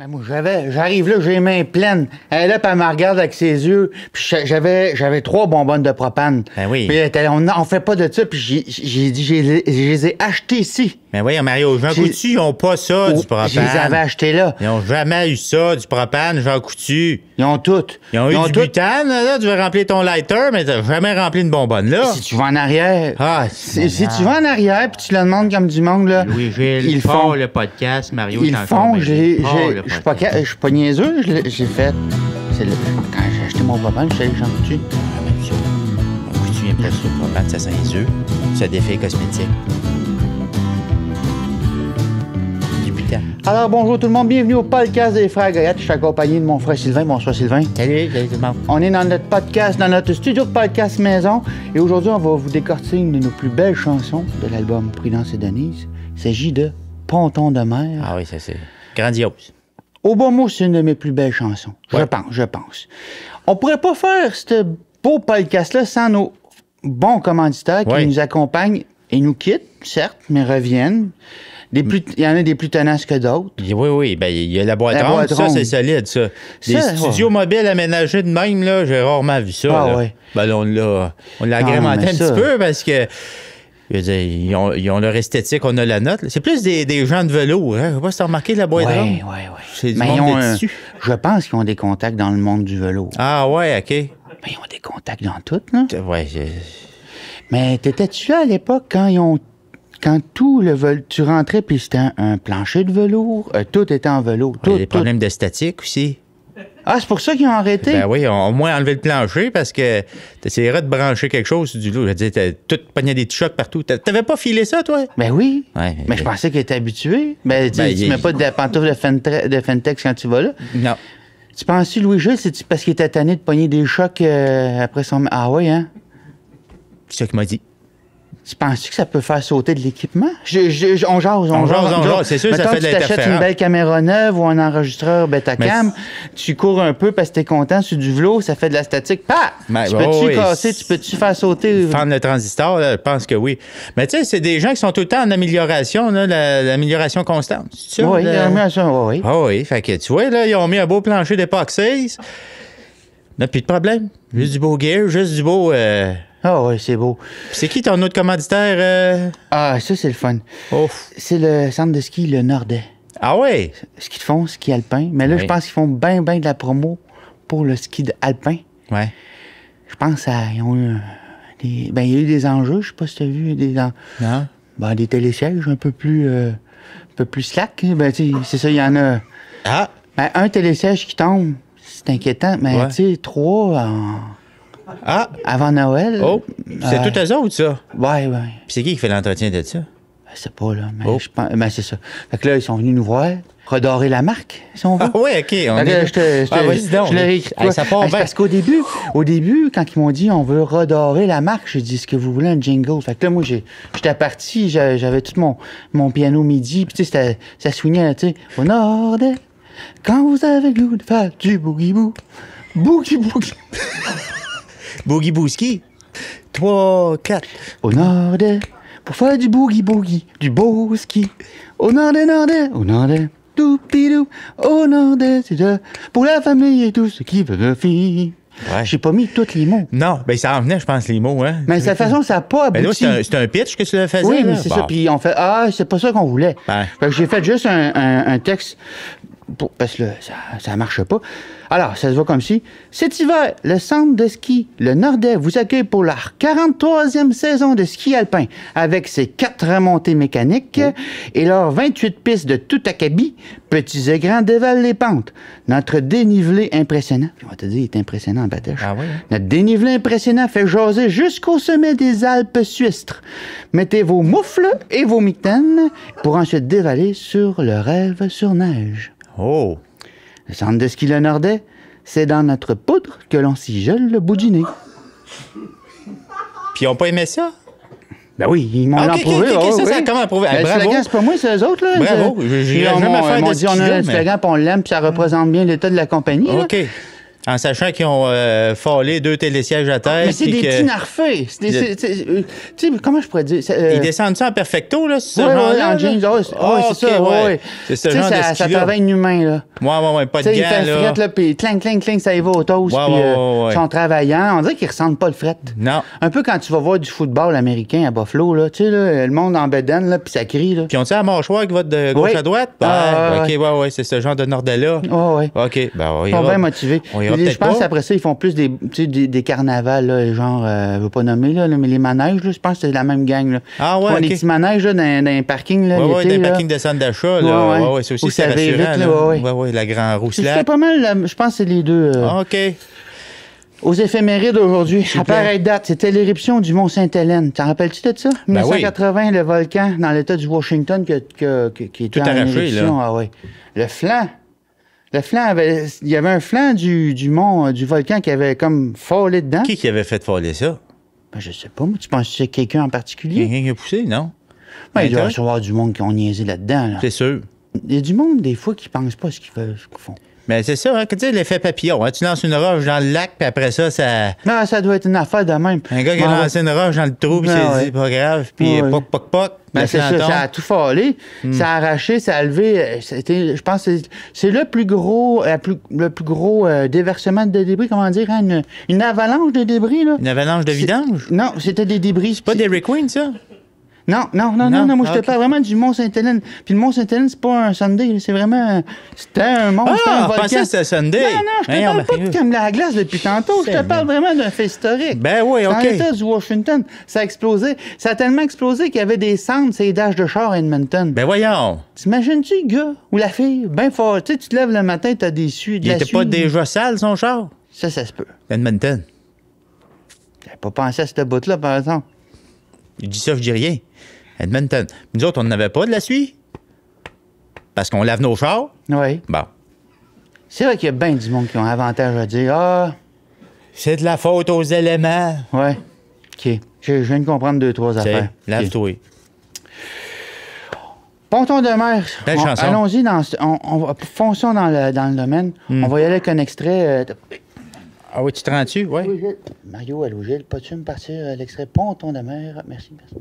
Ben moi, j'arrive là, j'ai les mains pleines. Elle est là, puis elle me regarde avec ses yeux. Puis j'avais 3 bonbonnes de propane. Ben oui. Puis on fait pas de ça. Puis j'ai dit, je les ai achetées ici. Ben oui, Mario, Jean Coutu, ils n'ont pas ça, du propane. Je les avais achetées là. Ils n'ont jamais eu ça, du propane, Jean Coutu. Ils ont toutes. Ils ont eu du butane, là. Tu veux remplir ton lighter, mais tu n'as jamais rempli une bonbonne, là. Si tu vas en arrière. Ah, si tu vas en arrière, puis tu le demandes comme du monde, là. Louis-Gilles, ils font le podcast, Mario. Ils font, je suis pas niaiseux, j'ai fait. Quand j'ai acheté mon propane, je savais que j'en tue. Mon coutu vient presque sur le propane, ça sent les œufs, ça défait cosmétique. Alors, bonjour tout le monde, bienvenue au podcast des frères Goyette. Je suis accompagné de mon frère Sylvain. Bonsoir Sylvain. Salut, salut tout le monde. On est dans notre podcast, dans notre studio de podcast maison. Et aujourd'hui, on va vous décortiquer une de nos plus belles chansons de l'album Prudence et Denise. Il s'agit de Ponton de mer. Ah oui, ça c'est grandiose. Au bon mot, c'est une de mes plus belles chansons. Ouais. Je pense. On pourrait pas faire ce beau podcast-là sans nos bons commanditaires qui nous accompagnent et nous quittent, certes, mais reviennent. Il y en a des plus tenaces que d'autres. Oui, oui. Ben, il y a la Boîte Ronde. Ça, c'est solide, ça. Des studios mobiles aménagés de même, là, j'ai rarement vu ça. Ah, là. Ouais. Ben, là, on l'a agrémenté un petit peu parce que. Je veux dire, ils ont leur esthétique, on a la nôtre. C'est plus des gens de velours. Hein? Je sais pas si t'as remarqué de la Boîte Ronde. Oui, oui, oui. C'est du monde de tissu. Je pense qu'ils ont des contacts dans le monde du velours. Ah ouais, OK. Mais ils ont des contacts dans tout, là. Oui. Mais t'étais-tu là à l'époque quand tout le velours... Tu rentrais, puis c'était un plancher de velours. Tout était en velours. Il y a des problèmes de statique aussi. Ah, c'est pour ça qu'ils ont arrêté? Ben oui, ils ont au moins enlevé le plancher parce que t'essaierais de brancher quelque chose du lot. Je veux dire, t'as tout pogné des chocs partout. T'avais pas filé ça, toi? Ben oui. Ouais, mais je pensais qu'il était habitué. Ben, tu mets pas de pantoufle de Fentex quand tu vas là? Non. Tu penses-tu, Louis-Gilles, c'est parce qu'il était tanné de pogner des chocs après son... Ah ouais, hein? C'est ça qu'il m'a dit. Tu penses-tu que ça peut faire sauter de l'équipement? On jase. C'est sûr, mettons ça fait de l'interférence. Tu t'achètes une belle caméra neuve ou un enregistreur Betacam, tu cours un peu parce que t'es content sur du velours, ça fait de la statique. Paf! Tu peux-tu casser? Tu peux-tu faire sauter? Fendre le transistor, là, je pense que oui. Mais tu sais, c'est des gens qui sont tout le temps en amélioration, l'amélioration constante. C'est sûr, oui, l'amélioration, oui. Ah oui, fait que tu vois, là, ils ont mis un beau plancher d'époque 6. Là, plus de problème. Juste du beau gear, juste du beau... Ah oui, c'est beau. C'est qui ton autre commanditaire? Ah, ça, c'est le fun. C'est le centre de ski, le Nordet. Ah oui? Ce qu'ils font, ski alpin. Mais là, je pense qu'ils font bien de la promo pour le ski alpin. Oui. Je pense qu'ils ont eu... Ben, il y a eu des enjeux, je sais pas si tu as vu. Non. Ben, des télésièges un peu plus slack. Ben, tu sais, c'est ça, il y en a... Ah! Ben, un télésiège qui tombe, c'est inquiétant. Mais, tu sais, 3... Ah! Avant Noël. Oh! C'est tout eux autres, ça? Ouais, ouais. Puis c'est qui fait l'entretien de ça? Je sais pas, là. Mais je pense. Mais c'est ça. Fait que là, ils sont venus nous voir, redorer la marque, si on veut. Ah, ouais, OK. Je leur ai écrit. Ça part bien. Parce qu'au début, quand ils m'ont dit on veut redorer la marque, j'ai dit est-ce que vous voulez un jingle? Fait que là, moi, j'étais parti, j'avais tout mon piano midi, puis tu sais, ça soignait, tu sais, au nord, quand vous avez le goût de faire du boogie-boo, boogie-boogie. Boogie-boogie. 3, 4. Au Nordet, pour faire du boogie-boogie, du beau ski. Au Nordet, au Nordet, doupidou, au Nordet, c'est de... Pour la famille et tout ce qui veut de filles. Ouais. J'ai pas mis tous les mots. Non, bien, ça en venait, je pense, les mots, hein. Mais de toute façon, ça n'a pas abouti. Ben là, c'est un pitch que tu le faisais. Oui, mais c'est ça. Puis on fait, c'est pas ça qu'on voulait. Ben. Fait que j'ai fait juste un texte... parce que là, ça marche pas. Alors, ça se voit comme si. Cet hiver, le centre de ski, le Nordet, vous accueille pour la 43e saison de ski alpin, avec ses 4 remontées mécaniques et leurs 28 pistes de tout acabit, petits et grands dévalent les pentes. Notre dénivelé impressionnant, on va te dire, il est impressionnant en batèche. Ah oui, hein? Notre dénivelé impressionnant fait jaser jusqu'au sommet des Alpes suisses. Mettez vos moufles et vos mitaines pour ensuite dévaler sur le rêve sur neige. Oh! Le centre de ski le Nordet, c'est dans notre poudre que l'on s'y gèle le bout du nez. Puis ils n'ont pas aimé ça? Ben oui, ils m'ont approuvé. Ça a comment approuvé? Ben, le slogan, c'est pas moi, c'est eux autres, là. Bravo! Ils m'ont dit, on a un slogan, puis on l'aime, puis ça représente bien l'état de la compagnie. OK. En sachant qu'ils ont fallé deux télésièges à terre. Mais c'est des petits narfés. Tu sais, comment je pourrais dire? Ils descendent ça en perfecto, là, ce genre-là? Oui, oui, en jeans. Oui, c'est ça, oui. C'est ce genre de ski-là. Ça travaille inhumain, là. Oui, oui, oui, pas de gants, là. Ils font le fret, là, puis cling, cling, cling, ça y va au toast. Puis ils sont travaillants. On dirait qu'ils ressentent pas le fret. Non. Un peu quand tu vas voir du football américain à Buffalo, là, tu sais, là, le monde en bedaine, là, puis ça crie, là. Puis on dit à la mâchoire qui va de gauche à droite? OK, oui, oui, c'est ce genre de Nordet-là. Oui, oui. OK, ben oui. Ils sont bien motivés. Je pense qu'après ça, ils font plus des carnavals, là, genre, je ne veux pas nommer, là, mais les manèges, là, je pense que c'est la même gang. Là. Ah ouais, ils font des petits manèges là, dans les parkings. Oui, oui, dans les parkings de centre d'achat. Oui, oui, c'est aussi rassurant. Oui, oui, la grande rousselette. C'est pas mal, là, je pense que c'est les deux. OK. Aux éphémérides aujourd'hui, à pareille date, c'était l'éruption du Mont Saint Helens. T'en rappelles-tu de ça? Ben 1980, oui. Le volcan dans l'État du Washington qui était en éruption. Ah, oui. Le flanc. Le flanc avait. Il y avait un flanc du mont, du volcan qui avait comme fallé dedans. Qui avait fait faller ça? Ben, je sais pas, moi. Tu penses que c'est quelqu'un en particulier? Quelqu'un qui a poussé, non? Ben, il doit y avoir du monde qui a niaisé là-dedans. Là. C'est sûr. Il y a du monde, des fois, qui pense pas à ce qu'ils font. Mais c'est ça, hein, tu sais, l'effet papillon. Hein, tu lances une roche dans le lac, puis après ça, ça. Non, ça doit être une affaire de même. Un gars qui a lancé une roche dans le trou, puis c'est dit, pas grave, puis poc, poc, poc. Ben c'est ça, ça a tout fallé, ça a arraché, ça a levé. C'était, je pense, c'est le plus gros déversement de débris, comment dire, hein, une avalanche de débris là. Une avalanche de vidange? Non, c'était des débris. C'est pas des Rick Queen, ça? Non, non, non, non, non, moi, je te parle vraiment du Mont Saint Helens. Puis le Mont Saint Helens, c'est pas un Sunday, c'est vraiment. C'était un monstre. Ah, je pensais que c'était Sunday. Non, non, je te parle pas de comme la glace depuis tantôt. Je te parle vraiment d'un fait historique. Ben oui, OK. Dans l'État du Washington, ça a explosé. Ça a tellement explosé qu'il y avait des cendres, c'est d'âge de char à Edmonton. Ben voyons. T'imagines-tu le gars ou la fille? Ben fort. Tu sais, tu te lèves le matin, t'as des sues. Il était pas déjà sale, son char? Ça, ça se peut. Edmonton. J'avais pas pensé à cette bout-là, par exemple. Il dit ça, je dis rien. Edmonton. Nous autres, on n'avait pas de la suie. Parce qu'on lave nos chars. Oui. Bon. C'est vrai qu'il y a bien du monde qui ont avantage à dire c'est de la faute aux éléments. Oui. OK. Je viens de comprendre deux, trois affaires. Lave-toi. Okay. Ponton de mer. Belle chanson. Allons-y. Fonçons dans le domaine. On va y aller avec un extrait. Ah oui, tu te rends-tu? Oui. Mario, allô, Gilles, peux-tu me partir à l'extrait Ponton de mer? Merci, merci.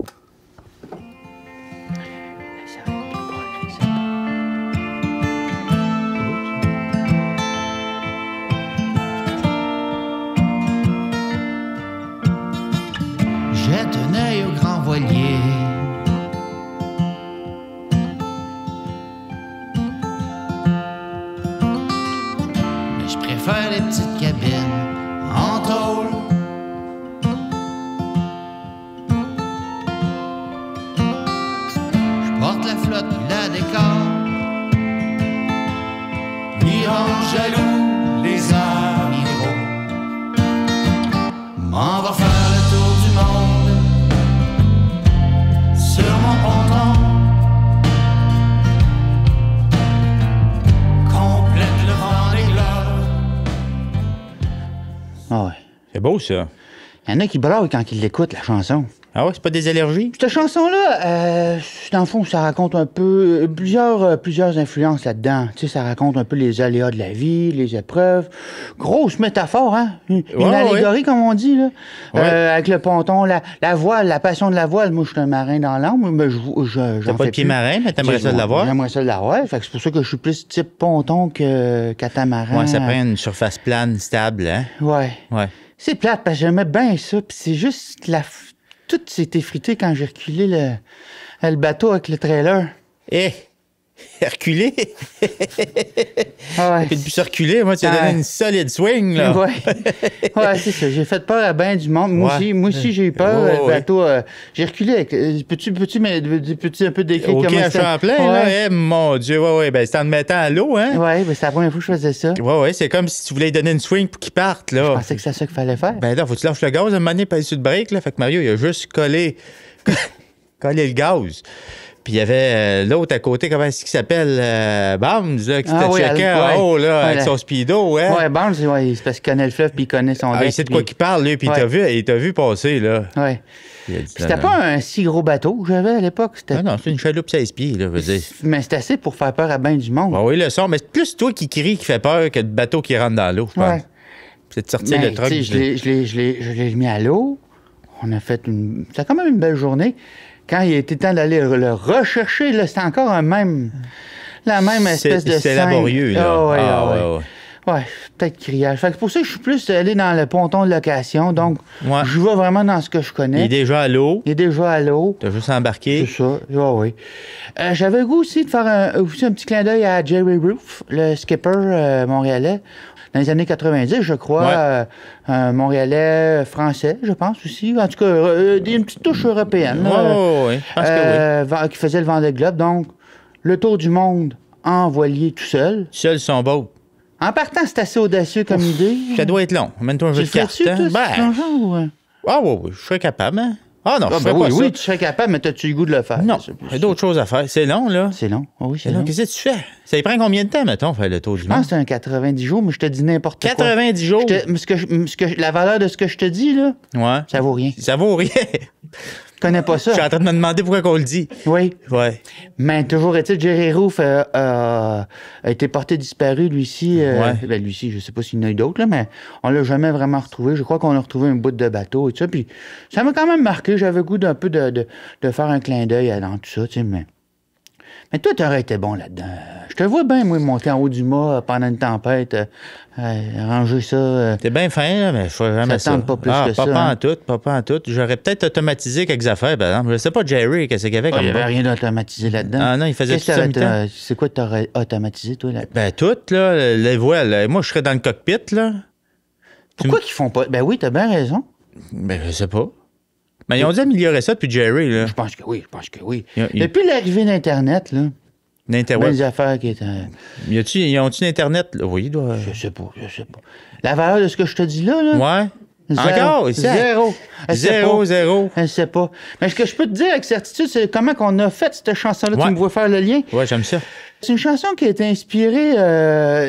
Jette un œil au grand voilier. Mais je préfère les petites cabines en tôle. Je porte la flotte, la décor. Mirant jaloux les amiraux. M'en va faire le tour du monde sur mon ponton. Complète le Vendée Globe. Ah ouais. C'est beau ça. Il y en a qui braillent quand ils l'écoutent, la chanson. Ah ouais, c'est pas des allergies? Cette chanson-là, dans le fond, ça raconte un peu plusieurs influences là-dedans. Tu sais, ça raconte un peu les aléas de la vie, les épreuves. Grosse métaphore, hein? Une allégorie, comme on dit, là. Ouais. Avec le ponton, la voile, la passion de la voile. Moi, je suis un marin dans l'âme, mais t'as pas de pied marin, mais t'aimerais ça de l'avoir? J'aimerais ça de l'avoir. Fait que c'est pour ça que je suis plus type ponton que catamaran. Ouais, ça prend une surface plane, stable, hein? Ouais. Ouais. C'est plate, parce que j'aimais bien ça, puis c'est juste que tout s'est effrité quand j'ai reculé le bateau avec le trailer. Eh! Reculé? Ah ouais. Puis depuis ça reculer, moi, tu as donné une solide swing, là. Ouais. Ouais, c'est ça. J'ai fait peur à bien du monde. Moi aussi, j'ai eu peur. Le bateau, j'ai reculé avec. Peux-tu un peu décrire comment ça? Champlain, là. Eh, mon Dieu, ben, c'est en me mettant à l'eau, hein? Ouais, ben, c'est la première fois que je faisais ça. Ouais, c'est comme si tu voulais donner une swing pour qu'il parte, là. Je pensais que c'est ça qu'il fallait faire. Ben, là, faut que tu lâches le gaz à un moment donné, pas sur le break, là. Fait que Mario, il a juste collé le gaz. Puis il y avait l'autre à côté, comment est-ce qu'il s'appelle? Barnes, là, qui était checké en haut, là, avec son speedo, hein? Ouais, Barnes, c'est parce qu'il connaît le fleuve, puis il connaît son deck. Il sait de quoi qu'il parle, lui, puis il t'a vu passer, là. Ouais. C'était pas un si gros bateau que j'avais à l'époque. Ah non, c'est une chaloupe 16 pieds, là, je veux dire. Mais c'est assez pour faire peur à bien du monde. Ah oui, le son, mais c'est plus toi qui crie qui fait peur que le bateau qui rentre dans l'eau, je pense. Ouais. C'est de sortir le truc. Je l'ai mis à l'eau. On a fait une... C'était quand même une belle journée. Quand il était temps d'aller le rechercher, là, c'était encore un même... La même espèce de scène. C'est laborieux, là. Ah, ouais, ah, ouais, ouais. Ouais, peut-être criage. Fait que pour ça, je suis plus allé dans le ponton de location. Donc, ouais, je vais vraiment dans ce que je connais. Il est déjà à l'eau. Il est déjà à l'eau. T'as juste embarqué. C'est ça. Oh, oui. J'avais le goût aussi de faire un petit clin d'œil à Gerry Roufs, le skipper montréalais. Dans les années 90, je crois, ouais, un Montréalais français, je pense aussi. En tout cas, une petite touche européenne. Ouais, ouais, ouais. Parce que oui. Qui faisait le Vendée Globe. Donc, le tour du monde en voilier tout seul. Seul son boat. En partant, c'est assez audacieux comme idée. Ça doit être long. Mène-toi un jeu de cartes. Ah oui, oui, je serais capable. Hein? Ah non, je serais pas ça. Oui, tu serais capable, mais as-tu le goût de le faire? Non, il y a d'autres choses à faire. C'est long, là. C'est long, oh, oui, c'est long. Qu'est-ce que tu fais? Ça y prend combien de temps, mettons, faire le tour du monde? Je pense que c'est un 90 jours, mais je te dis n'importe quoi. 90 jours? La valeur de ce que je te dis, là, ouais, ça vaut rien. Ça vaut rien. Je connais pas ça. Je suis en train de me demander pourquoi qu'on le dit. Oui. Ouais. Mais toujours est-il, Gerry Roufs a été porté disparu, lui-ci. Ouais. Ben, lui-ci, je sais pas s'il y en a eu d'autres, là, mais on l'a jamais vraiment retrouvé. Je crois qu'on a retrouvé un bout de bateau et tout ça. Puis ça m'a quand même marqué. J'avais goût d'un peu de faire un clin d'œil dans tout ça, tu sais, mais toi, t'aurais été bon là-dedans. Je te vois bien, moi, monter en haut du mât pendant une tempête, ranger ça. T'es bien fin, là, mais je ferais jamais ça. Ça tente pas plus que ça. Pas en tout, pas en tout. J'aurais peut-être automatisé quelques affaires, par exemple. Je sais pas, Gerry, qu'est-ce qu'il y avait comme... Il n'y avait rien d'automatisé là-dedans. Ah non, il faisait tout ça mi-temps. C'est quoi que t'aurais automatisé, toi, là-dedans? Ben, tout, là, les voiles. Moi, je serais dans le cockpit, là. Pourquoi qu'ils font pas... Ben oui, t'as bien raison. Ben, je sais pas. Mais ils ont dû améliorer ça depuis Gerry, là. Je pense que oui, je pense que oui. Depuis l'arrivée d'Internet, là. D'Internet. Les affaires qui étaient. Ils ont-tu Internet, là? Oui, ils doivent. Je sais pas, je sais pas. La valeur de ce que je te dis là, là. Ouais. Encore, ici. Zéro. Zéro. Je sais pas. Mais ce que je peux te dire avec certitude, c'est comment qu'on a fait cette chanson-là. Ouais. Tu me vois faire le lien? Ouais, j'aime ça. C'est une chanson qui a été inspirée...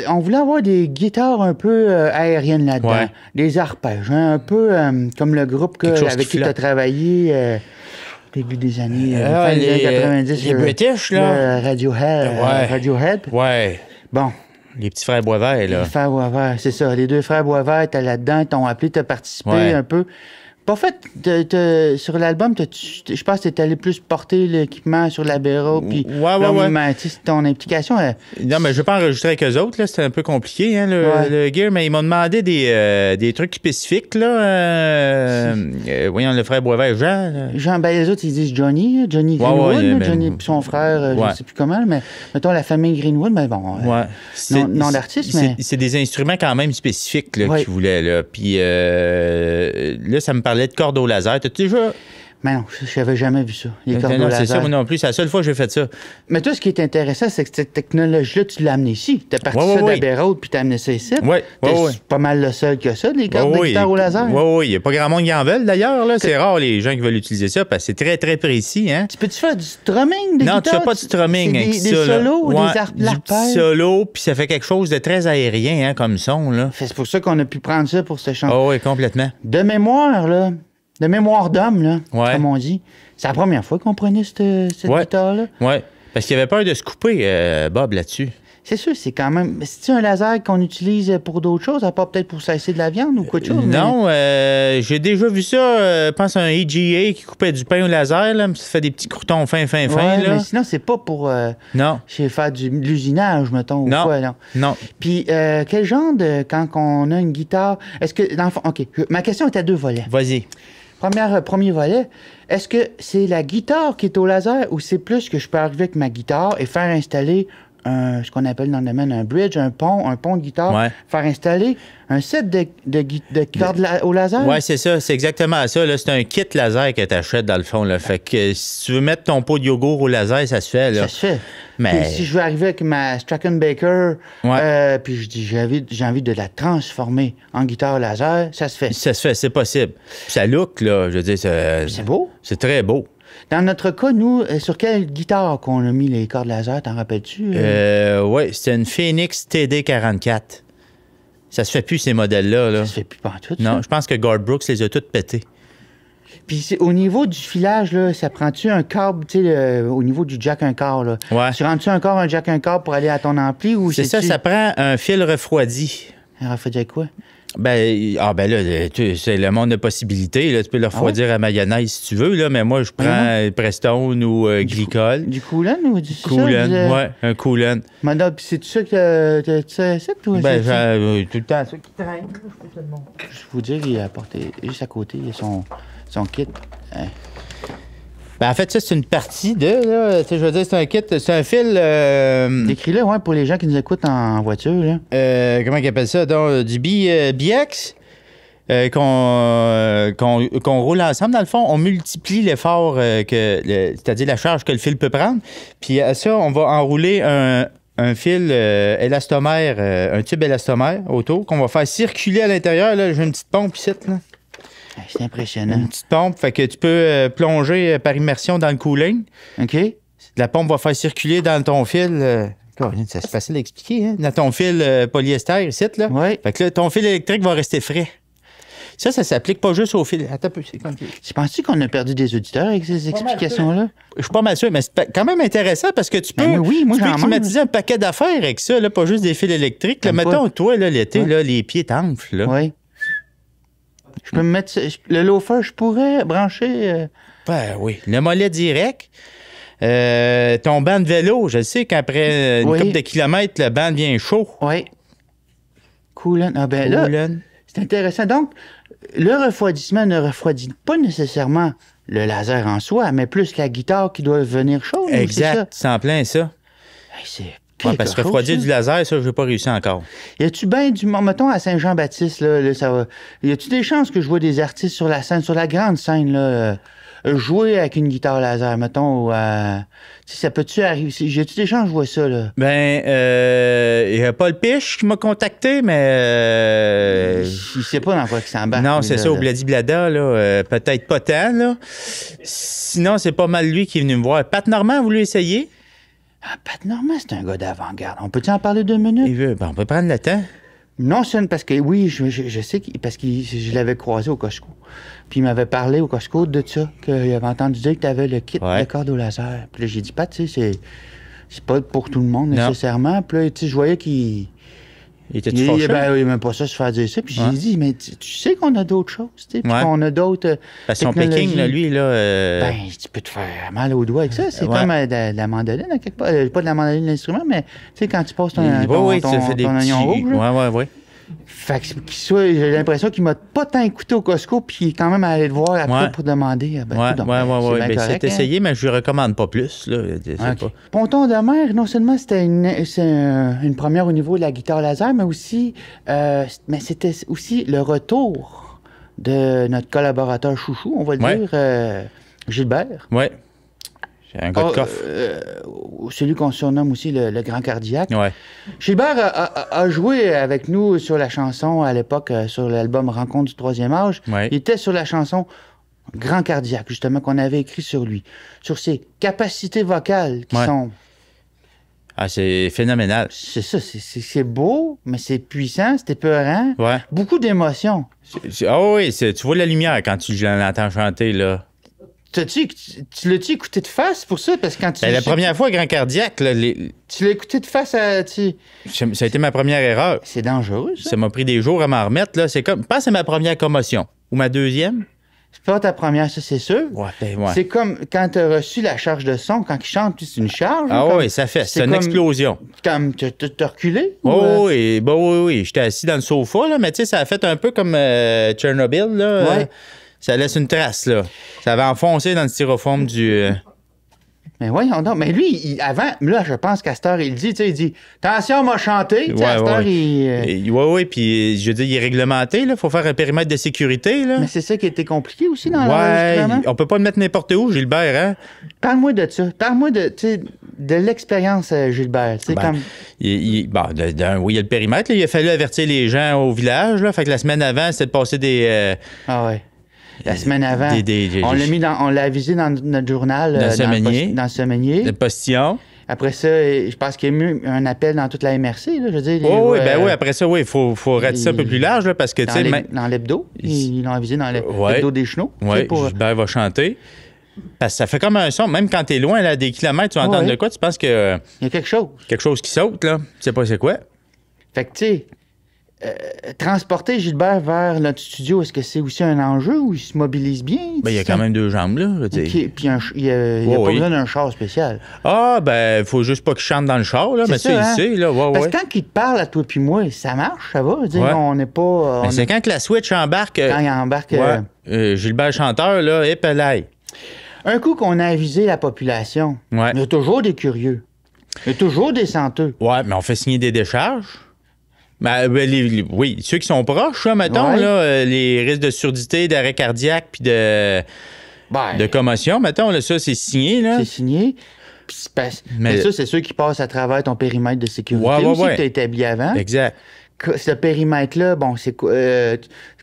on voulait avoir des guitares un peu aériennes là-dedans. Ouais. Des arpèges, hein, un peu comme le groupe avec qui tu as travaillé au début des années, les 90. Les British, là. Radiohead. Ouais. Radiohead. Ouais. Bon. Les petits frères Boisvert, là. Les frères Boisvert, c'est ça. Les deux frères Boisvert étaient là-dedans, t'ont appelé, t'as participé un peu. En fait, sur l'album, je pense que tu es allé plus porter l'équipement sur la béro. Puis ton implication... Non, mais je ne vais pas enregistrer avec eux autres. C'était un peu compliqué, hein, le gear. Mais ils m'ont demandé des trucs spécifiques. Là, voyons, le frère Boisvert, Jean, ben, les autres, ils disent Jonny Greenwood. Jonny, son frère, je ne sais plus comment. Mais mettons, la famille Greenwood, mais bon, non d'artiste. C'est des instruments quand même spécifiques qu'ils voulaient. Là. Puis là, ça me parlait de cordes au laser. T'as-tu déjà... Mais non, je n'avais jamais vu ça, les cordes au laser. C'est ça, moi non plus. C'est la seule fois que j'ai fait ça. Mais toi, ce qui est intéressant, c'est que cette technologie-là, tu l'as amenée ici. Tu as parti ça de la Béraud, puis tu as amené ça ici. Oui, oui, oui. Pas mal le seul que ça, les cordes de guitare au laser. Oui, oui. Il n'y a pas grand monde qui en veulent, d'ailleurs. C'est rare, les gens qui veulent utiliser ça, parce que c'est très, très précis. Hein? Tu peux-tu faire du strumming, des guitares? Non, tu ne fais pas du strumming avec ça. Des solos, des arpèges. Des solos, puis ça fait quelque chose de très aérien, hein, comme son. C'est pour ça qu'on a pu prendre ça pour ce chant. Oh, oui, complètement. De mémoire, là... De mémoire d'homme, là, comme on dit. C'est la première fois qu'on prenait cette guitare-là. Oui, parce qu'il avait peur de se couper, Bob, là-dessus. C'est sûr, c'est quand même... C'est-tu un laser qu'on utilise pour d'autres choses, à part peut-être pour sasser de la viande ou quoi de chose? Non, mais... j'ai déjà vu ça, je pense à un EGA qui coupait du pain au laser, là, ça fait des petits croutons fins, là. Mais sinon, c'est pas pour... non. Faire de l'usinage, mettons, ou quoi, non. Non. Puis, quel genre de... Quand on a une guitare... Est-ce que... Dans le fond, OK, ma question est à deux volets. Vas-y. Premier volet, est-ce que c'est la guitare qui est au laser ou c'est plus que je peux arriver avec ma guitare et faire installer ce qu'on appelle dans le domaine un bridge, un pont de guitare, faire installer un set de cordes au laser? Oui, c'est ça, c'est exactement ça. C'est un kit laser que tu achètes dans le fond. Là. Fait que si tu veux mettre ton pot de yogourt au laser, ça se fait. Là. Ça se fait. Mais puis, si je veux arriver avec ma Strackenbaker, puis je dis j'ai envie de la transformer en guitare laser, ça se fait. Ça se fait, c'est possible. Puis ça look, là, je veux dire. C'est beau. C'est très beau. Dans notre cas, nous, sur quelle guitare qu'on a mis les cordes laser, t'en rappelles-tu? Oui, c'était une Phoenix TD44. Ça se fait plus, ces modèles-là. Là. Ça se fait plus partout. Non, ça? Je pense que Gold Brooks les a toutes pétées. Puis au niveau du filage, là, ça prend-tu un câble, tu sais, au niveau du jack un quart, là? Ouais. Tu rends-tu encore un jack un quart pour aller à ton ampli ou c'est ça, ça prend un fil refroidi. Un refroidi avec quoi? Ben là, c'est le monde de possibilités. Là, tu peux le refroidir à mayonnaise si tu veux, là, mais moi, je prends Prestone ou Glycol. Du Coolen ou du Coolen, ouais, un Coolen. Madame, puis c'est tout ça que tu acceptes ou tout le temps, ceux qui traînent. Je vous dire, il a porté juste à côté son kit. Ouais. Ben en fait, ça, c'est une partie de, là, je veux dire, c'est un kit, c'est un fil... Décris-le, ouais, pour les gens qui nous écoutent en voiture, là. Comment ils appellent ça? Donc, du BX qu'on roule ensemble. Dans le fond, on multiplie l'effort, c'est-à-dire la charge que le fil peut prendre. Puis à ça, on va enrouler un fil élastomère, un tube élastomère autour, qu'on va faire circuler à l'intérieur. Là, j'ai une petite pompe ici, là. C'est impressionnant. Une petite pompe, fait que tu peux plonger par immersion dans le cooling. OK. La pompe va faire circuler dans ton fil. Ça c'est facile à expliquer, hein? Dans ton fil polyester ici, là. Oui. Fait que là, ton fil électrique va rester frais. Ça s'applique pas juste au fil. Attends un peu, c'est compliqué. Tu penses-tu qu'on a perdu des auditeurs avec ces explications-là? Je suis pas mal sûr, mais c'est quand même intéressant parce que tu peux, tu peux climatiser un paquet d'affaires avec ça, là, pas juste des fils électriques. Là, mettons, toi, l'été, les pieds t'enflent. Oui. Je peux me mettre... Le loafer, je pourrais brancher... Ben oui. Le mollet direct. Ton banc de vélo, je sais qu'après une couple de kilomètres, le banc devient chaud. Oui. Coolant. Ah ben là, c'est intéressant. Donc, le refroidissement ne refroidit pas nécessairement le laser en soi, mais plus la guitare qui doit venir chaude. Exact. C'est en plein ça. Hey, c'est... Ouais, parce que refroidir du laser, ça, je n'ai pas réussi encore. Y a-tu bien du... Mettons, à Saint-Jean-Baptiste, là, ça va... Y a-tu des chances que je vois des artistes sur la scène, sur la grande scène, là, jouer avec une guitare laser, mettons, ça peut-tu arriver? Y a-tu des chances que je vois ça, là? Ben, y a Paul Piche qui m'a contacté, mais... Il sait pas dans quoi qu'il s'embarque. Non, c'est ça, au Bladi-Blada, là, peut-être pas tant, là. Sinon, c'est pas mal lui qui est venu me voir. Pat Normand a voulu essayer. Ah, Pat Normand, c'est un gars d'avant-garde. On peut-tu en parler 2 minutes? On peut prendre le temps. Non, parce que, oui, je sais, parce que je l'avais croisé au Costco. Puis il m'avait parlé au Costco de ça, qu'il avait entendu dire que tu avais le kit de corde au laser. Puis là, j'ai dit, Pat, tu sais, c'est pas pour tout le monde nécessairement. Puis là, tu sais, je voyais qu'il... Il était même pas ça se faire dire ça. Puis j'ai dit, mais tu sais qu'on a d'autres choses, tu sais, puis qu'on a d'autres. Parce que son Pékin, là, lui, là. Ben, tu peux te faire mal au doigt avec ça. C'est comme de la mandoline, à quelque part. Pas de la mandoline, l'instrument, mais tu sais, quand tu passes ton oignon rouge. Oui. Fait que j'ai l'impression qu'il m'a pas tant écouté au Costco, puis il est quand même allé le voir après pour demander. C'est essayé, mais je lui recommande pas plus, là. Ponton de mer, non seulement c'était une première au niveau de la guitare laser, mais aussi c'était aussi le retour de notre collaborateur chouchou, on va le dire, Gilbert. Oui. Un gars de coffre. Celui qu'on surnomme aussi le Grand Cardiaque. Ouais. Gilbert a joué avec nous sur la chanson à l'époque, sur l'album Rencontre du Troisième Âge. Ouais. Il était sur la chanson Grand Cardiaque, justement, qu'on avait écrit sur lui, sur ses capacités vocales qui sont... Ah, c'est phénoménal. C'est ça, c'est beau, mais c'est puissant, c'est épeurant. Ouais. Beaucoup d'émotions. Ah oui, tu vois la lumière quand tu l'entends chanter, là. Tu l'as-tu écouté de face pour ça? Parce que quand la première fois, Grand Cardiaque... Tu l'as écouté de face à... Ça a été ma première erreur. C'est dangereux, ça. Ça m'a pris des jours à m'en remettre. Là. Je pense que c'est ma première commotion. Ou ma deuxième. C'est pas ta première, ça, c'est sûr. Ouais, c'est comme quand tu as reçu la charge de son, quand il chante, c'est une charge. Ah oui, ça fait. C'est une explosion. Comme tu as reculé? Oui. J'étais assis dans le sofa, là, mais tu sais, ça a fait un peu comme Tchernobyl. Là, ça laisse une trace, là. Ça avait enfoncé dans le styrofoam du... Mais voyons donc. Mais lui, avant... Là, je pense qu'à cette heure, il dit... Attention, m'a chanté. Oui, puis je veux dire, il est réglementé, là. Faut faire un périmètre de sécurité, là. Mais c'est ça qui était compliqué aussi dans l'enregistrement. On peut pas le mettre n'importe où, Gilbert, hein? Parle-moi de ça. Parle-moi de l'expérience, Gilbert. Il y a le périmètre, là. Il a fallu avertir les gens au village, là. Fait que la semaine avant, c'était de passer des... La semaine avant, on l'a avisé dans notre journal, dans le Semenier. Le postillon. Après ça, je pense qu'il y a eu un appel dans toute la MRC. Là, je veux dire, après ça, il faut ratisser un peu plus large. Là, parce que, dans l'hebdo, ils l'ont avisé dans l'hebdo des Chenaux. Oui, Gilbert va chanter. Parce que ça fait comme un son. Même quand t'es loin, là, des kilomètres, tu entends de quoi, tu penses que... Il y a quelque chose. Quelque chose qui saute, là. Tu sais pas c'est quoi. Fait que, tu sais... Transporter Gilbert vers notre studio, est-ce que c'est aussi un enjeu ou il se mobilise bien? Ben, il y a quand même deux jambes, là. Okay. Puis il n'y a pas besoin d'un char spécial. Ah, ben, il faut juste pas qu'il chante dans le char, là. Mais ça, hein? Il sait, là. Ouais, parce que quand il te parle à toi puis moi, ça marche, ça va. Dire, on n'est pas. Ben, c'est quand que la switch embarque. Quand il embarque. Gilbert chanteur, là, épelaille. Un coup qu'on a avisé la population, il y a toujours des curieux. Il y a toujours des senteux. Ouais, mais on fait signer des décharges. Ceux qui sont proches, là, mettons, les risques de surdité, d'arrêt cardiaque, puis de commotion, mettons, là, ça, c'est signé. C'est signé. Mais ça, c'est ceux qui passent à travers ton périmètre de sécurité aussi que tu as établi avant. Exact. Ce périmètre-là, bon, c'est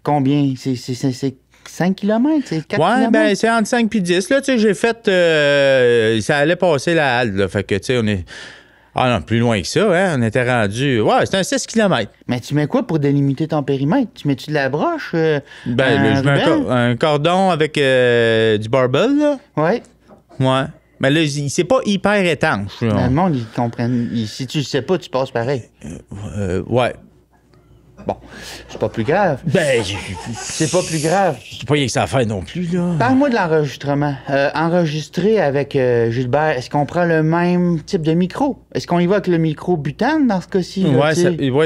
combien? C'est 5 km? C'est 4 km? Ben, c'est entre 5 puis 10. Là, tu sais, j'ai fait... ça allait passer la halte, là. Fait que, tu sais, on est... Ah non, plus loin que ça, hein? On était rendu. Ouais, c'était un 16 km. Mais tu mets quoi pour délimiter ton périmètre? Tu mets-tu de la broche? Je mets un cordon avec du barbel, là. Ouais. Ouais. Mais là, c'est pas hyper étanche. Le monde, ils comprennent. Si tu le sais pas, tu passes pareil. Ouais. Bon, c'est pas plus grave. Ben, c'est pas plus grave. C'est pas rien que ça à faire non plus, là. Parle-moi de l'enregistrement. Enregistrer avec Gilbert, est-ce qu'on prend le même type de micro? Est-ce qu'on y va avec le micro butane dans ce cas-ci?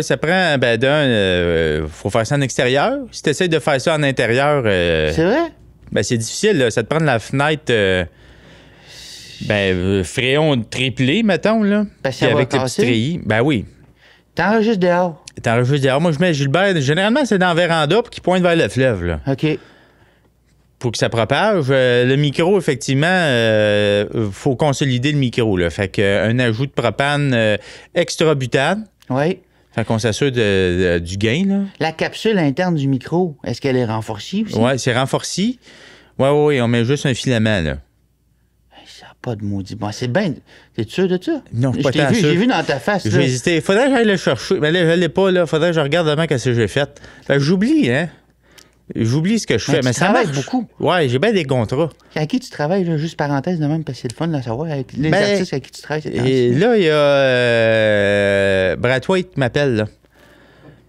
Ça prend... Ben, faut faire ça en extérieur. Si tu essaies de faire ça en intérieur... c'est vrai? Ben, c'est difficile, là. Ça te prend de la fenêtre... fréon triplé, mettons, là. Parce que ça va casser. Ben oui. T'enregistres dehors? Moi, je mets Gilbert. Généralement, c'est dans la véranda pour qu'il pointe vers le fleuve, là. OK. Pour que ça propage. Le micro, effectivement, faut consolider le micro, là. Fait qu'un ajout de propane extra-butane. Oui. Fait qu'on s'assure du gain, là. La capsule interne du micro, est-ce qu'elle est renforcée aussi? Oui, c'est renforcé. On met juste un filament, là. Ça n'a pas de maudit. Bon, c'est bien. T'es sûr de ça? Non, je t'ai vu, j'ai vu dans ta face. J'ai hésité. Faudrait que j'aille le chercher. Mais là, je l'ai pas, là. Faudrait que je regarde avant qu'est-ce que j'ai fait. J'oublie, hein? J'oublie ce que je fais. Mais ça marche beaucoup. Ouais, j'ai bien des contrats. À qui tu travailles, là? Juste parenthèse de même, parce que c'est le fun de la savoir. Les artistes à qui tu travailles, c'est là, il y a. Brad White m'appelle, là.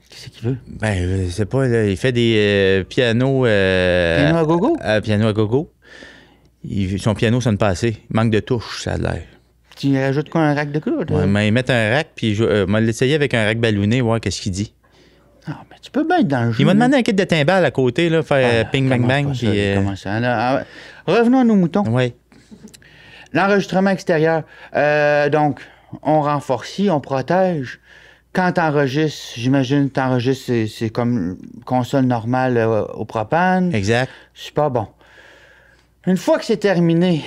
Qu'est-ce qu'il veut? Ben, je sais pas, là. Il fait des pianos. Piano à gogo? Piano à gogo. Son piano sonne pas assez. Il manque de touches, ça a l'air. Tu lui rajoutes quoi, un rack de cordes? Oui, mais ils mettent un rack, puis je vais l'essayer avec un rack ballonné, voir qu'est-ce qu'il dit. Ah, mais tu peux bien être dans le jeu. Il m'a demandé un kit de timbales à côté, là, faire ping-bang-bang. Revenons à nos moutons. Oui. L'enregistrement extérieur. Donc, on renforce, on protège. Quand t'enregistres, j'imagine que t'enregistres, c'est comme console normale au propane. Exact. Super bon. Une fois que c'est terminé,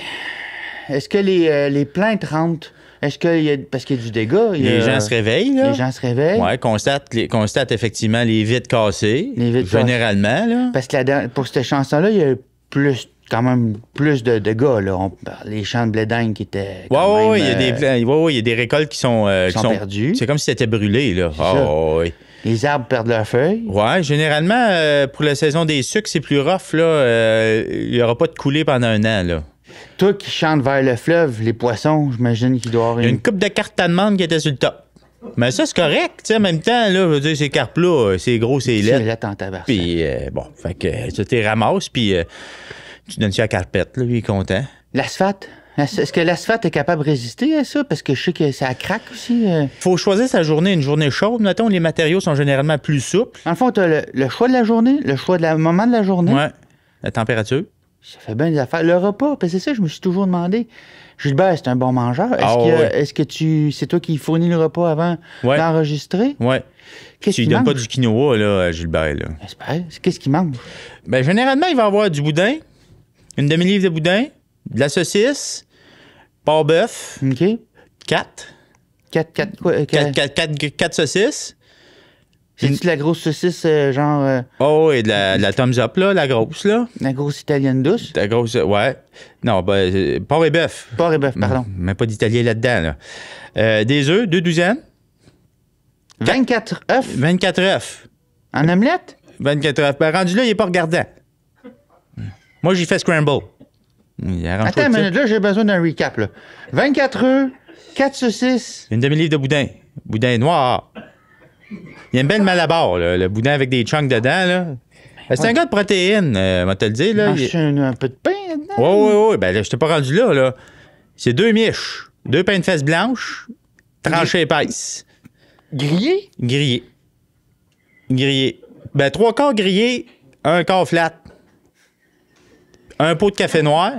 est-ce que les plaintes rentrent? Est-ce qu'il y a... Parce qu'il y a du dégât. Les gens se réveillent, là. Les gens se réveillent. Oui, constatent effectivement les vitres cassées. Les vitres généralement, cassées. Là. Parce que pour cette chanson-là, il y a quand même plus de dégâts, là. Les champs de blé d'Inde qui étaient... Oui, il y a des récoltes qui sont perdues. C'est comme si c'était brûlé, là. Les arbres perdent leurs feuilles. Oui, généralement, pour la saison des sucres, c'est plus rough. Il n'y aura pas de coulée pendant un an. Là. Toi qui chantes vers le fleuve, les poissons, j'imagine qu'il doit y avoir... Il y a une coupe de cartes allemande qui était sur le top. Mais ça, c'est correct. En même temps, là, je veux dire, ces carpes-là, c'est gros, c'est laid. C'est laid en tabarnak. Puis, bon, fait que tu t'es ramasse, puis tu donnes ça à la carpette. Là, lui, il est content. L'asphalte? Est-ce que l'asphalte est capable de résister à ça? Parce que je sais que ça craque aussi. Faut choisir sa journée, une journée chaude. Mettons, les matériaux sont généralement plus souples. En fond, tu as le choix de la journée, le choix du moment de la journée. Ouais. La température. Ça fait bien des affaires. Le repas, parce que c'est ça, je me suis toujours demandé. Gilbert, c'est un bon mangeur. C'est toi qui fournis le repas avant d'enregistrer? Oui. Tu lui donnes pas du quinoa, là, à Gilbert. J'espère. Qu'est-ce qu'il mange? Bien, généralement, il va avoir du boudin, une demi-livre de boudin. De la saucisse, porc-bœuf, 4 saucisses. C'est-tu de la grosse saucisse, genre... Oh, et de la thumbs up, là, la grosse, là. La grosse italienne douce. La grosse, ouais. Non, porc et bœuf. Porc et bœuf, pardon. Mais pas d'italien là-dedans, là. Des œufs, 2 douzaines. 24 œufs. 24 œufs. En omelette? 24 œufs. Ben, rendu là, il n'est pas regardant. Moi, j'y fais scramble. Attends, mais là, j'ai besoin d'un recap, là. 24 œufs, 4 saucisses. Une demi-livre de boudin. Boudin noir. Il y a une belle malabar, là, le boudin avec des chunks dedans, là. C'est un gars de protéines, on va te le dire. Là. Il... un peu de pain dedans. Oui. Ben, là, je t'ai pas rendu là, là. C'est deux miches, deux pains de fesses blanches, tranchées épaisses. Grillé? Grillé. Ben, 3/4 grillé, 1/4 flat. Un pot de café noir.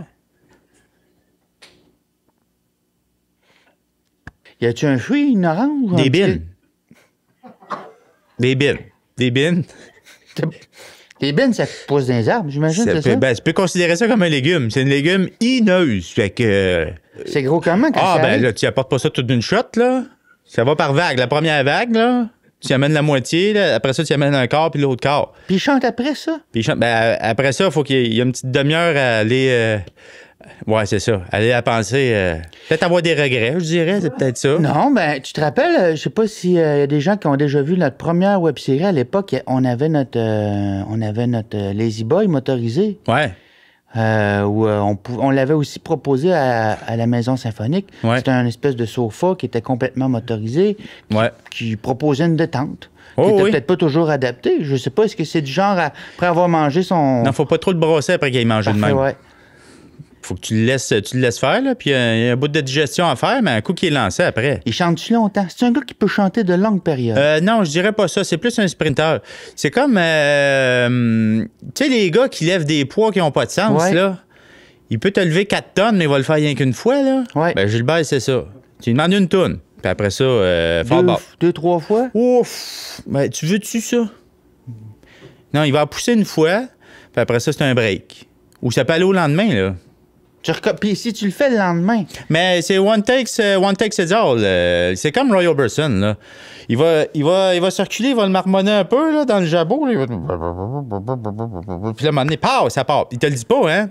Y a-tu un fruit, une orange? Des bines. Les bines, ça pousse dans les arbres, j'imagine, c'est ça? Ben, tu peux considérer ça comme un légume. C'est une légume ineuse, fait que... C'est gros comment quand ça arrive? Là, tu apportes pas ça toute d'une shot, là. Ça va par vague. La première vague, là, tu amènes la moitié, là. Après ça, tu amènes un quart, puis l'autre quart. Puis ils chantent après ça? Ben, après ça, faut qu'il y ait une petite demi-heure à aller... Ouais, c'est ça. Aller à penser... peut-être avoir des regrets, je dirais. C'est peut-être ça. Non, ben, tu te rappelles, je sais pas s'il y a des gens qui ont déjà vu notre première web-série. À l'époque, on avait notre Lazy Boy motorisé. Ouais. Où on l'avait aussi proposé à la Maison Symphonique. Ouais. C'était un espèce de sofa qui était complètement motorisé, qui proposait une détente. Qui n'était peut-être pas toujours adapté. Je sais pas, est-ce que c'est du genre, après avoir mangé son... Non, faut pas trop le brosser après qu'il ait mangé de même. Ouais. Faut que tu le laisses faire, là, puis il y a un bout de digestion à faire, mais un coup qui est lancé après. Il chante-tu longtemps? C'est un gars qui peut chanter de longues périodes? Non, je dirais pas ça. C'est plus un sprinteur. C'est comme, tu sais, les gars qui lèvent des poids qui n'ont pas de sens, là. Il peut te lever 4 tonnes, mais il va le faire rien qu'une fois, là. Ouais. Ben, Gilbert, c'est ça. Tu lui demandes une toune, puis après ça, fort bas. 2-3 fois? Ouf! Ben, tu veux-tu ça? Non, il va pousser une fois, puis après ça, c'est un break. Ou ça peut aller au lendemain, là. Puis si tu le fais le lendemain. Mais c'est one takes it all. C'est comme Roy Orbison, là. Il va circuler, il va le marmonner un peu, là, dans le jabot. Là. Il va... Puis là, à un moment donné, pow, ça part. Il te le dit pas, hein?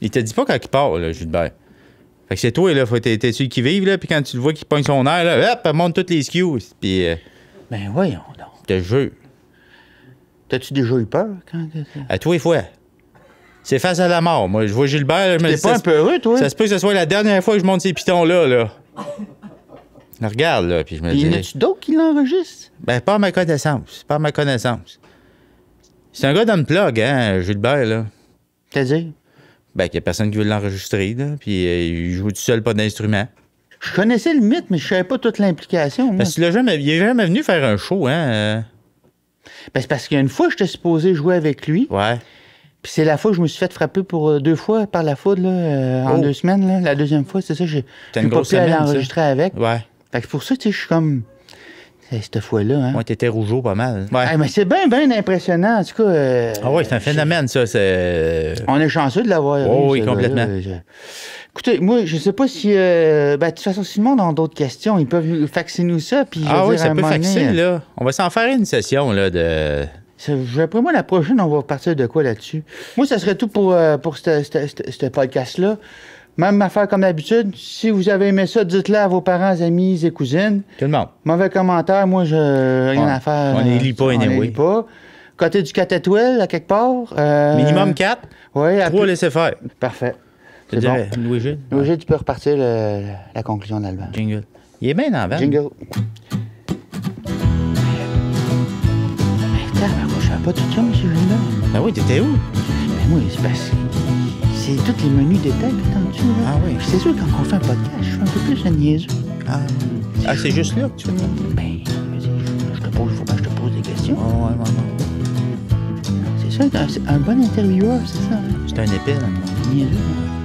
Il te le dit pas quand il part, là, Gilbert. Fait que c'est toi, là, faut t'es celui qui vive, là, puis quand tu le vois qu'il pogne son air, là, hop, elle monte toutes les skews. Puis... Ben voyons donc. Je te jure. T'as-tu déjà eu peur? À tous les fois. C'est face à la mort. Moi, je vois Gilbert... T'es pas un peu heureux, toi? Ça se peut que ce soit la dernière fois que je monte ces pitons-là, là. Je regarde, là, puis je me dis... Y en a-tu d'autres qui l'enregistrent? Ben, pas à ma connaissance. Pas à ma connaissance. C'est un gars d'unplug, hein, Gilbert, là. C'est-à-dire? Ben, qu'il y a personne qui veut l'enregistrer, là, puis il joue tout seul, pas d'instrument. Je connaissais le mythe, mais je savais pas toute l'implication. Parce que il est jamais venu faire un show, hein. Ben, c'est parce qu'une fois, j'étais supposé jouer avec lui. Ouais. Puis c'est la fois que je me suis fait frapper pour 2 fois par la foudre, là, en 2 semaines. Là. La deuxième fois, c'est ça, j'ai pas pu aller enregistrer avec. Ouais. Fait que pour ça, tu sais, je suis comme... Cette fois-là, hein. Ouais, t'étais rougeau pas mal. Ouais. Hey, mais c'est bien, bien impressionnant, en tout cas. Ah oui, c'est un phénomène, ça. On est chanceux de l'avoir. Oh, oui, complètement. Écoutez, moi, je sais pas si... Ben, de toute façon, si le monde a d'autres questions, ils peuvent faxer nous ça, puis ça peut faxer, là. On va s'en faire une session, là, de... Après moi, la prochaine, on va partir de quoi là-dessus? Moi, ça serait tout pour ce podcast-là. Même affaire comme d'habitude. Si vous avez aimé ça, dites-le à vos parents, amis et cousines. Tout le monde. Mauvais commentaire, moi, je rien à faire. On les lit pas, on les lit pas. Côté du catatouel, à quelque part. Minimum 4. Oui. 3, laissez faire. Parfait. C'est bon. Louis-Gilles. Louis-Gilles, tu peux repartir la conclusion de l'album. Jingle. Il est bien dans la vanne. Jingle. Pas tout ça, M. Gilbert? Ben oui, t'étais où? Ben oui, c'est parce que c'est tous les menus détails tout en dessous, là. Ah oui? C'est sûr, quand on fait un podcast, je suis un peu plus un niaiseux. Ah c'est juste là que tu veux? Ben, je te pose, faut pas que je te pose des questions. Ouais. C'est ça, un bon intervieweur, c'est ça? C'est un épée, là. Niaiseux.